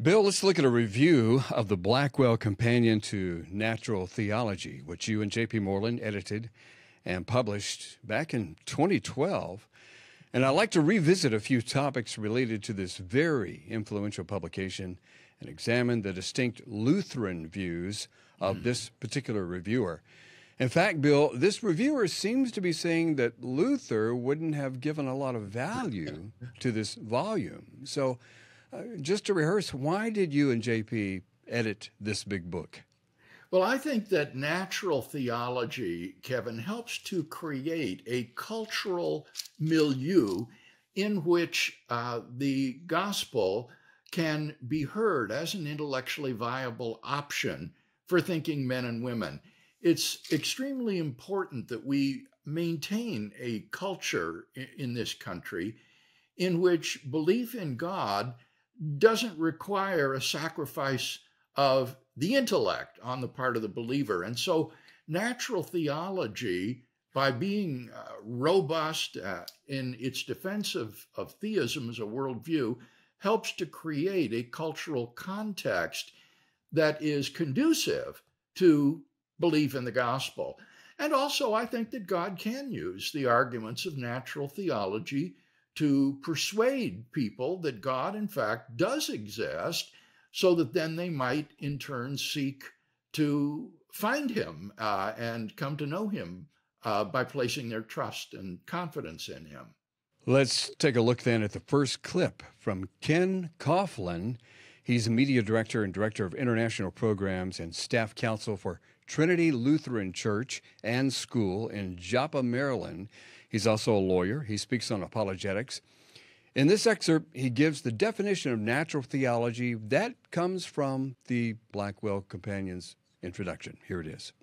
Bill, let's look at a review of the Blackwell Companion to Natural Theology, which you and J.P. Moreland edited and published back in 2012. And I'd like to revisit a few topics related to this very influential publication and examine the distinct Lutheran views of this particular reviewer. In fact, Bill, this reviewer seems to be saying that Luther wouldn't have given a lot of value to this volume. So, just to rehearse, why did you and JP edit this big book? Well, I think that natural theology, Kevin, helps to create a cultural milieu in which the gospel can be heard as an intellectually viable option for thinking men and women. It's extremely important that we maintain a culture in this country in which belief in God doesn't require a sacrifice of the intellect on the part of the believer. And so natural theology, by being robust in its defense of theism as a worldview, helps to create a cultural context that is conducive to belief in the gospel. And also, I think that God can use the arguments of natural theology to persuade people that God, in fact, does exist, so that then they might, in turn, seek to find him and come to know him by placing their trust and confidence in him. Let's take a look then at the first clip from Ken Coughlin. He's a media director and director of international programs and staff counsel for Trinity Lutheran Church and School in Joppa, Maryland. He's also a lawyer. He speaks on apologetics. In this excerpt, he gives the definition of natural theology that comes from the Blackwell Companion's introduction. Here it is.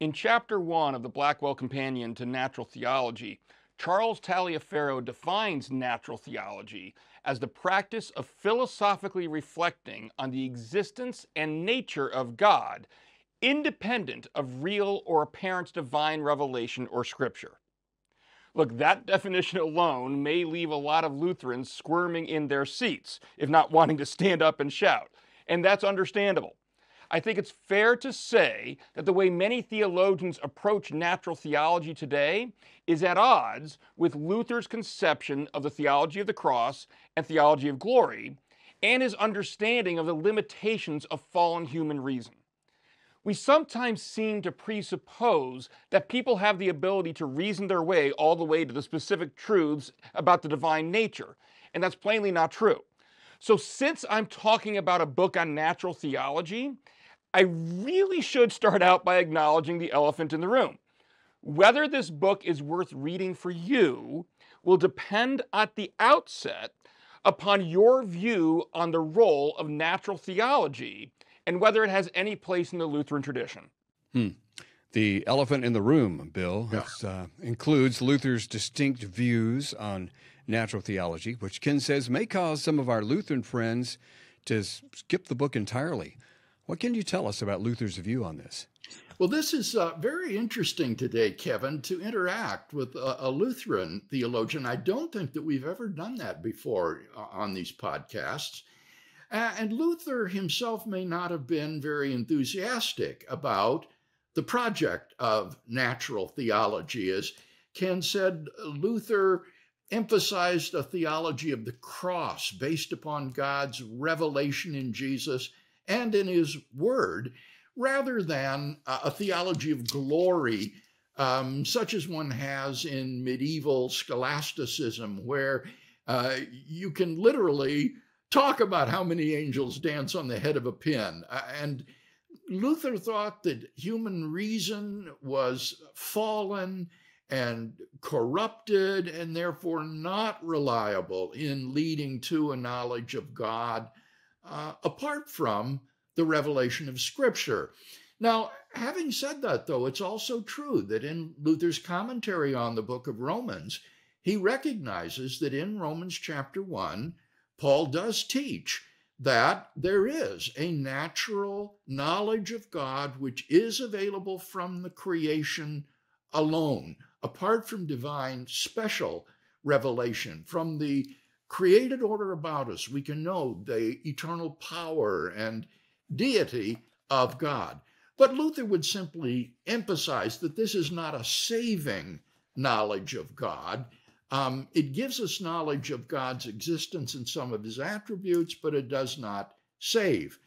In Chapter 1 of the Blackwell Companion to Natural Theology, Charles Taliaferro defines natural theology as the practice of philosophically reflecting on the existence and nature of God, independent of real or apparent divine revelation or scripture. Look, that definition alone may leave a lot of Lutherans squirming in their seats, if not wanting to stand up and shout, and that's understandable. I think it's fair to say that the way many theologians approach natural theology today is at odds with Luther's conception of the theology of the cross and theology of glory, and his understanding of the limitations of fallen human reason. We sometimes seem to presuppose that people have the ability to reason their way all the way to the specific truths about the divine nature, and that's plainly not true. So since I'm talking about a book on natural theology, I really should start out by acknowledging the elephant in the room. Whether this book is worth reading for you will depend at the outset upon your view on the role of natural theology and whether it has any place in the Lutheran tradition. The elephant in the room, Bill, includes Luther's distinct views on natural theology, which Ken says may cause some of our Lutheran friends to skip the book entirely. What can you tell us about Luther's view on this? Well, this is very interesting today, Kevin, to interact with a Lutheran theologian. I don't think that we've ever done that before on these podcasts. And Luther himself may not have been very enthusiastic about the project of natural theology. As Ken said, Luther emphasized a theology of the cross based upon God's revelation in Jesus and in his word, rather than a theology of glory, such as one has in medieval scholasticism, where you can literally talk about how many angels dance on the head of a pin. And Luther thought that human reason was fallen and corrupted and therefore not reliable in leading to a knowledge of God apart from the revelation of Scripture. Now, having said that, though, it's also true that in Luther's commentary on the book of Romans, he recognizes that in Romans chapter 1, Paul does teach that there is a natural knowledge of God which is available from the creation alone, apart from divine special revelation, from the created order about us, we can know the eternal power and deity of God. But Luther would simply emphasize that this is not a saving knowledge of God. It gives us knowledge of God's existence and some of his attributes, but it does not save.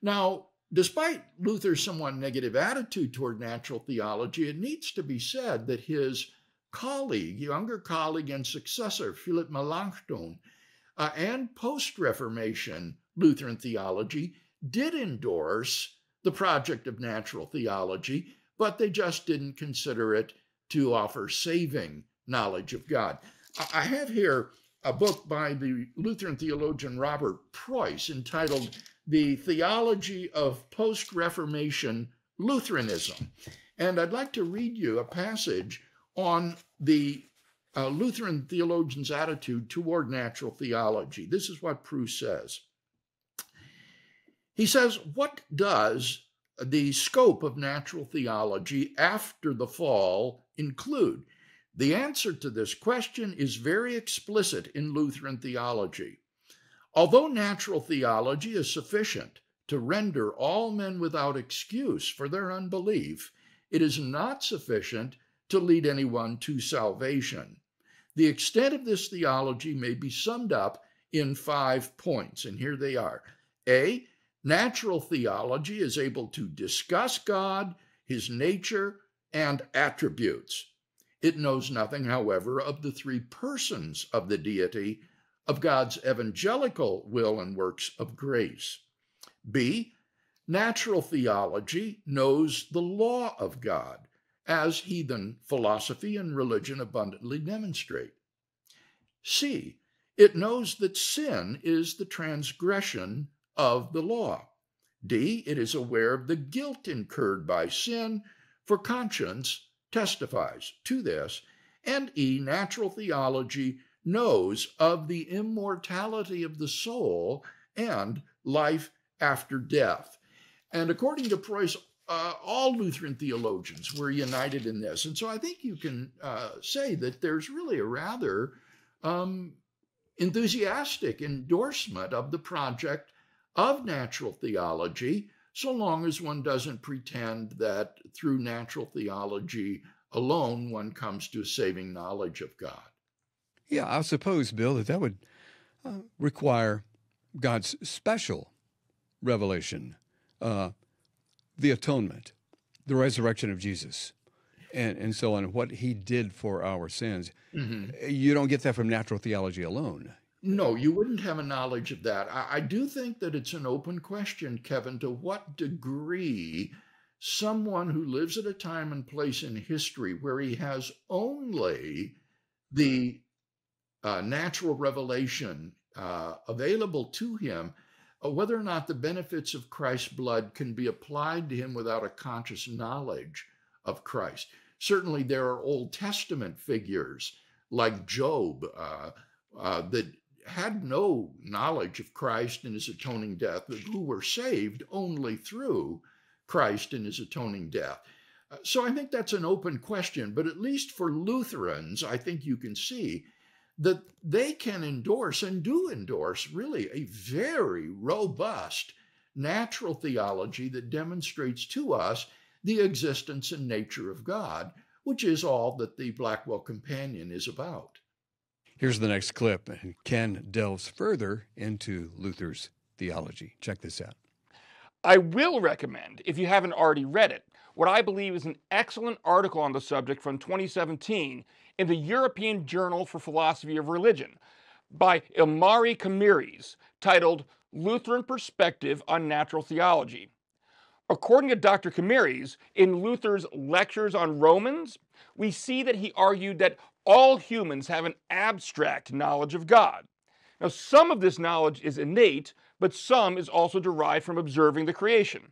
Now, despite Luther's somewhat negative attitude toward natural theology, it needs to be said that his colleague, younger colleague and successor, Philip Melanchthon, and post-Reformation Lutheran theology did endorse the project of natural theology, but they just didn't consider it to offer saving knowledge of God. I have here a book by the Lutheran theologian Robert Preuss entitled The Theology of Post-Reformation Lutheranism. And I'd like to read you a passage on the Lutheran theologian's attitude toward natural theology. This is what Preuss says. He says, what does the scope of natural theology after the fall include? The answer to this question is very explicit in Lutheran theology. Although natural theology is sufficient to render all men without excuse for their unbelief, it is not sufficient to lead anyone to salvation. The extent of this theology may be summed up in 5 points, and here they are. A, natural theology is able to discuss God, his nature, and attributes. It knows nothing, however, of the three persons of the deity, of God's evangelical will and works of grace. B, natural theology knows the law of God, as heathen philosophy and religion abundantly demonstrate. C, it knows that sin is the transgression of the law. D, it is aware of the guilt incurred by sin, for conscience testifies to this. And E, natural theology knows of the immortality of the soul and life after death. And according to Preuss, all Lutheran theologians were united in this. And so I think you can say that there's really a rather enthusiastic endorsement of the project of natural theology, so long as one doesn't pretend that through natural theology alone one comes to a saving knowledge of God. Yeah, I suppose, Bill, that would require God's special revelation, the atonement, the resurrection of Jesus, and so on, what he did for our sins. Mm-hmm. You don't get that from natural theology alone. No, you wouldn't have a knowledge of that. I do think that it's an open question, Kevin, to what degree someone who lives at a time and place in history where he has only the natural revelation available to him, whether or not the benefits of Christ's blood can be applied to him without a conscious knowledge of Christ. Certainly there are Old Testament figures like Job that had no knowledge of Christ and his atoning death, but who were saved only through Christ and his atoning death. So I think that's an open question, but at least for Lutherans, I think you can see that they can endorse and do endorse really a very robust natural theology that demonstrates to us the existence and nature of God, which is all that the Blackwell Companion is about. Here's the next clip, and Ken delves further into Luther's theology. Check this out. I will recommend, if you haven't already read it, what I believe is an excellent article on the subject from 2017 in the European Journal for Philosophy of Religion by Ilmari Kamiris, titled Lutheran Perspective on Natural Theology. According to Dr. Kamiris, in Luther's lectures on Romans, we see that he argued that all humans have an abstract knowledge of God. Now, some of this knowledge is innate, but some is also derived from observing the creation.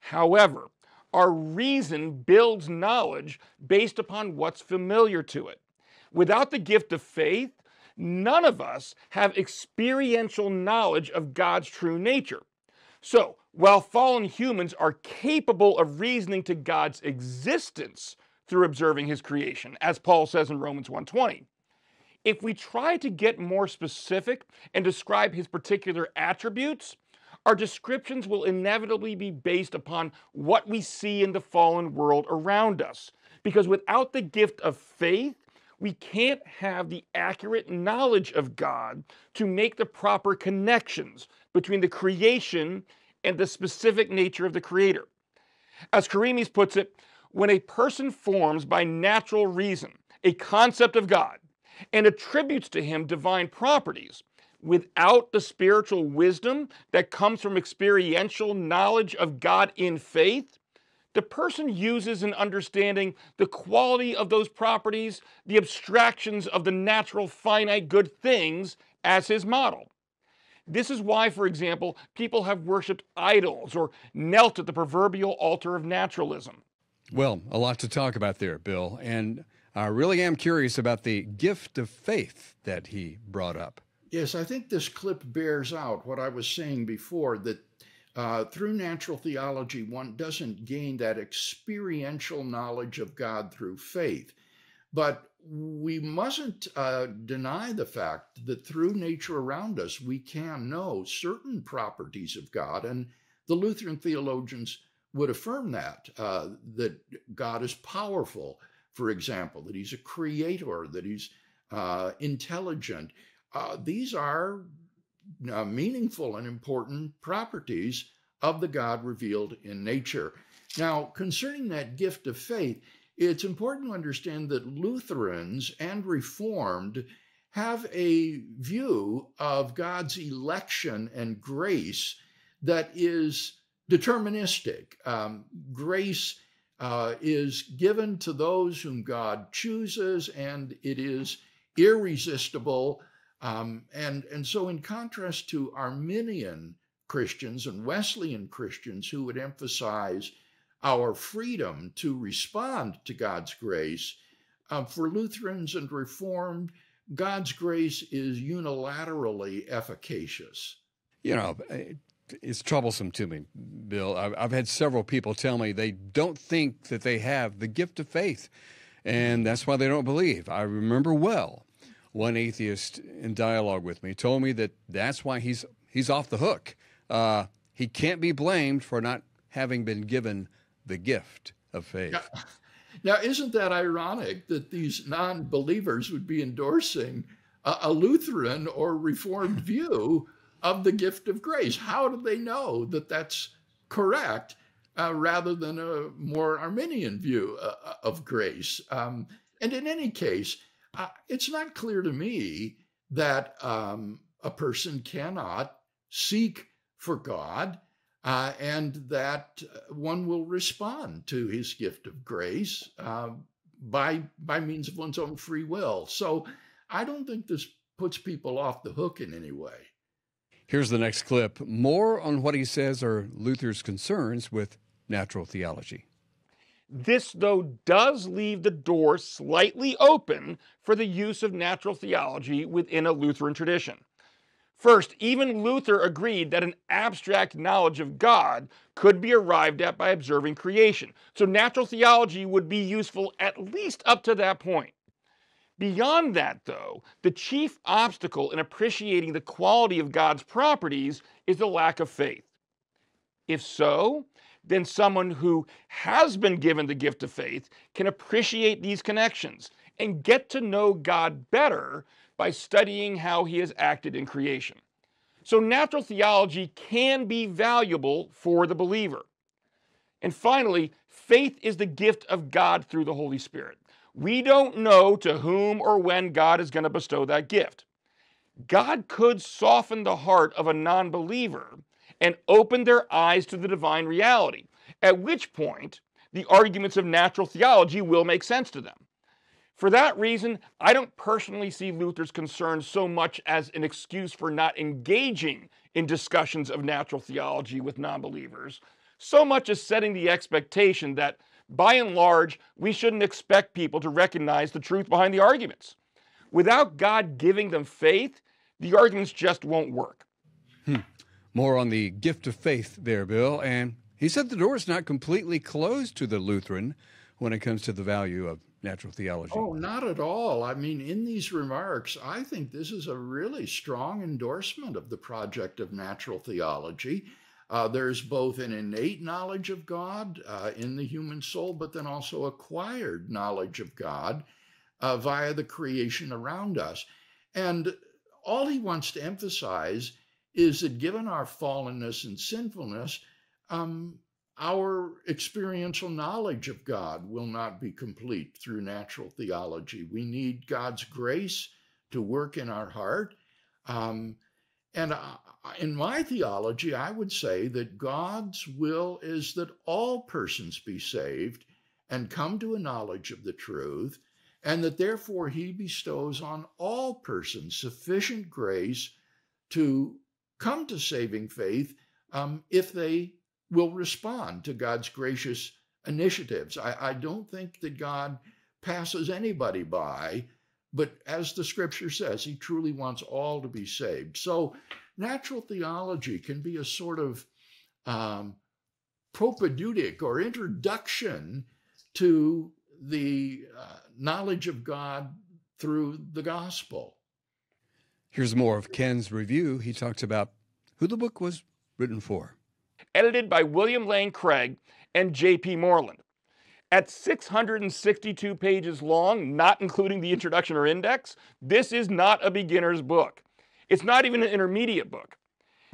However, our reason builds knowledge based upon what's familiar to it. Without the gift of faith, none of us have experiential knowledge of God's true nature. So, while fallen humans are capable of reasoning to God's existence through observing his creation, as Paul says in Romans 1:20. If we try to get more specific and describe his particular attributes, our descriptions will inevitably be based upon what we see in the fallen world around us. Because without the gift of faith, we can't have the accurate knowledge of God to make the proper connections between the creation and the specific nature of the Creator. As Karimis puts it, when a person forms by natural reason a concept of God and attributes to him divine properties, without the spiritual wisdom that comes from experiential knowledge of God in faith, the person uses in understanding the quality of those properties, the abstractions of the natural finite good things as his model. This is why, for example, people have worshipped idols or knelt at the proverbial altar of naturalism. Well, a lot to talk about there, Bill, and I really am curious about the gift of faith that he brought up. Yes, I think this clip bears out what I was saying before, that through natural theology, one doesn't gain that experiential knowledge of God through faith. But we mustn't deny the fact that through nature around us, we can know certain properties of God. And the Lutheran theologians would affirm that God is powerful, for example, that he's a creator, that he's intelligent. These are meaningful and important properties of the God revealed in nature. Now, concerning that gift of faith, it's important to understand that Lutherans and Reformed have a view of God's election and grace that is deterministic. Grace is given to those whom God chooses, and it is irresistible. And so in contrast to Arminian Christians and Wesleyan Christians, who would emphasize our freedom to respond to God's grace, for Lutherans and Reformed, God's grace is unilaterally efficacious. You know, it's troublesome to me, Bill. I've had several people tell me they don't think that they have the gift of faith, and that's why they don't believe. I remember well, one atheist in dialogue with me told me that that's why he's off the hook. He can't be blamed for not having been given the gift of faith. Now, isn't that ironic that these non-believers would be endorsing a Lutheran or Reformed view of the gift of grace? How do they know that that's correct rather than a more Arminian view of grace? And in any case, it's not clear to me that a person cannot seek for God and that one will respond to his gift of grace by means of one's own free will. So I don't think this puts people off the hook in any way. Here's the next clip. More on what he says are Luther's concerns with natural theology. This, though, does leave the door slightly open for the use of natural theology within a Lutheran tradition. First, even Luther agreed that an abstract knowledge of God could be arrived at by observing creation. So natural theology would be useful at least up to that point. Beyond that, though, the chief obstacle in appreciating the quality of God's properties is the lack of faith. If so, then someone who has been given the gift of faith can appreciate these connections and get to know God better by studying how he has acted in creation. So natural theology can be valuable for the believer. And finally, faith is the gift of God through the Holy Spirit. We don't know to whom or when God is going to bestow that gift. God could soften the heart of a non-believer and open their eyes to the divine reality, at which point the arguments of natural theology will make sense to them. For that reason, I don't personally see Luther's concern so much as an excuse for not engaging in discussions of natural theology with non-believers, so much as setting the expectation that, by and large, we shouldn't expect people to recognize the truth behind the arguments. Without God giving them faith, the arguments just won't work. More on the gift of faith there, Bill. And he said the door is not completely closed to the Lutheran when it comes to the value of natural theology? Oh, not at all. I mean, in these remarks, I think this is a really strong endorsement of the project of natural theology. There's both an innate knowledge of God in the human soul, but then also acquired knowledge of God via the creation around us. And all he wants to emphasize is that given our fallenness and sinfulness, our experiential knowledge of God will not be complete through natural theology. We need God's grace to work in our heart. And in my theology, I would say that God's will is that all persons be saved and come to a knowledge of the truth, and that therefore he bestows on all persons sufficient grace to come to saving faith if they will respond to God's gracious initiatives. I don't think that God passes anybody by, but as the scripture says, he truly wants all to be saved. So natural theology can be a sort of propedeutic or introduction to the knowledge of God through the gospel. Here's more of Ken's review. He talks about who the book was written for. Edited by William Lane Craig and J.P. Moreland. At 662 pages long, not including the introduction or index, this is not a beginner's book. It's not even an intermediate book.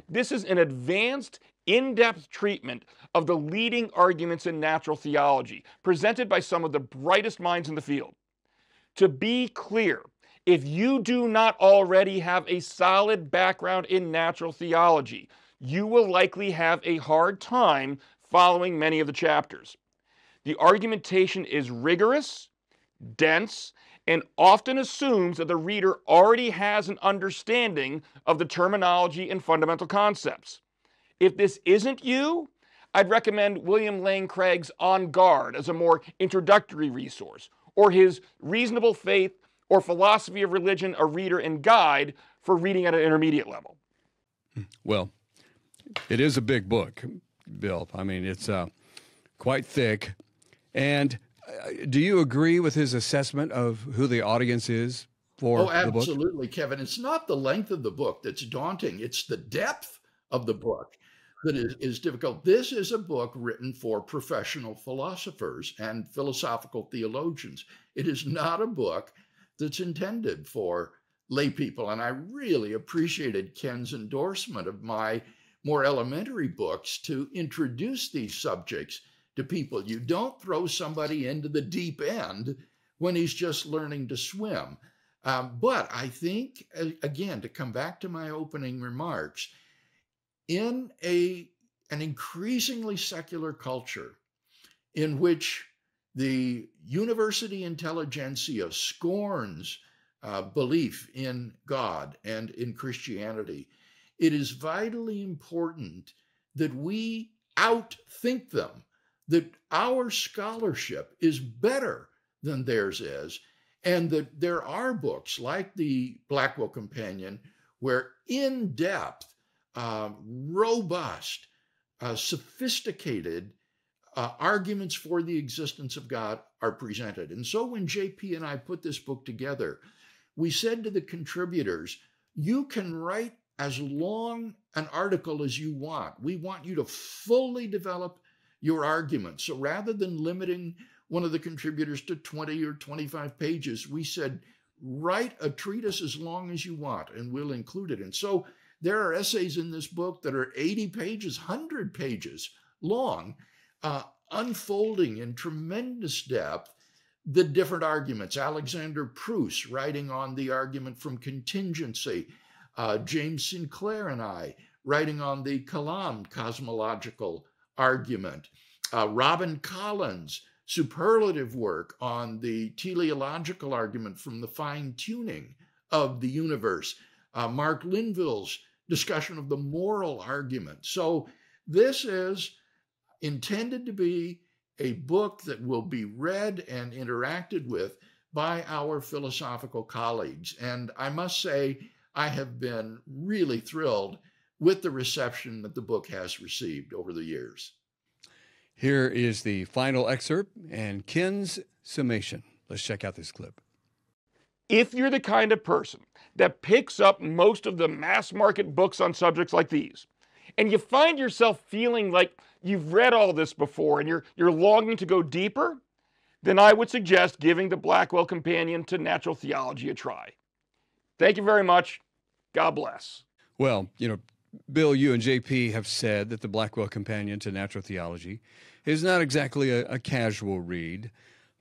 This is an advanced, in-depth treatment of the leading arguments in natural theology, presented by some of the brightest minds in the field. To be clear, if you do not already have a solid background in natural theology, you will likely have a hard time following many of the chapters. The argumentation is rigorous, dense, and often assumes that the reader already has an understanding of the terminology and fundamental concepts. If this isn't you, I'd recommend William Lane Craig's On Guard as a more introductory resource, or his Reasonable Faith or Philosophy of Religion, a Reader and Guide for Reading at an Intermediate Level. Well, it is a big book, Bill. I mean, it's quite thick. And do you agree with his assessment of who the audience is for the book? Oh, absolutely, Kevin. It's not the length of the book that's daunting. It's the depth of the book that is difficult. This is a book written for professional philosophers and philosophical theologians. It is not a book that's intended for lay people. And I really appreciated Ken's endorsement of my more elementary books to introduce these subjects to people. You don't throw somebody into the deep end when he's just learning to swim. But I think, again, to come back to my opening remarks, in an increasingly secular culture in which the university intelligentsia scorns belief in God and in Christianity, it is vitally important that we outthink them, that our scholarship is better than theirs is, and that there are books like the Blackwell Companion where in-depth, robust, sophisticated arguments for the existence of God are presented. And so when JP and I put this book together, we said to the contributors, you can write as long an article as you want. We want you to fully develop your arguments. So rather than limiting one of the contributors to 20 or 25 pages, we said, write a treatise as long as you want, and we'll include it. And so there are essays in this book that are 80 pages, 100 pages long, unfolding in tremendous depth the different arguments. Alexander Pruss writing on the argument from contingency, James Sinclair and I writing on the Kalam cosmological argument, Robin Collins, superlative work on the teleological argument from the fine-tuning of the universe, Mark Linville's discussion of the moral argument. So this is intended to be a book that will be read and interacted with by our philosophical colleagues. And I must say, I have been really thrilled with the reception that the book has received over the years. Here is the final excerpt and Ken's summation. Let's check out this clip. If you're the kind of person that picks up most of the mass market books on subjects like these, and you find yourself feeling like you've read all this before and you're longing to go deeper, then I would suggest giving the Blackwell Companion to Natural Theology a try. Thank you very much. God bless. Well, you know, Bill, you and JP have said that the Blackwell Companion to Natural Theology is not exactly a casual read,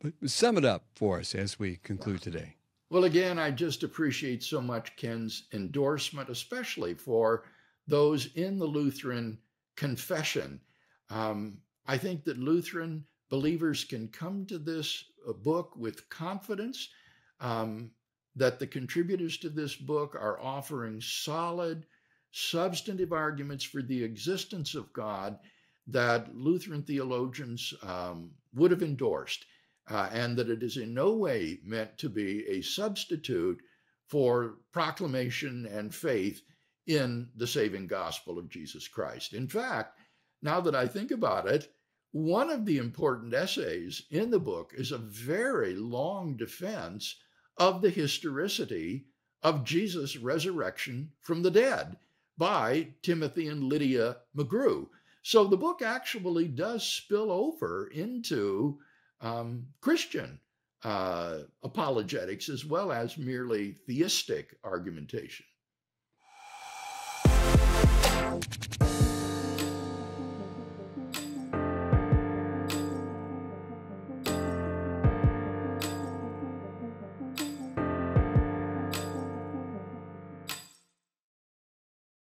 but sum it up for us as we conclude today. Well, again, I just appreciate so much Ken's endorsement, especially for those in the Lutheran confession. I think that Lutheran believers can come to this book with confidence, that the contributors to this book are offering solid, substantive arguments for the existence of God that Lutheran theologians would have endorsed, and that it is in no way meant to be a substitute for proclamation and faith in the saving gospel of Jesus Christ. In fact, now that I think about it, one of the important essays in the book is a very long defense of the historicity of Jesus' resurrection from the dead by Timothy and Lydia McGrew. So the book actually does spill over into Christian apologetics as well as merely theistic argumentation.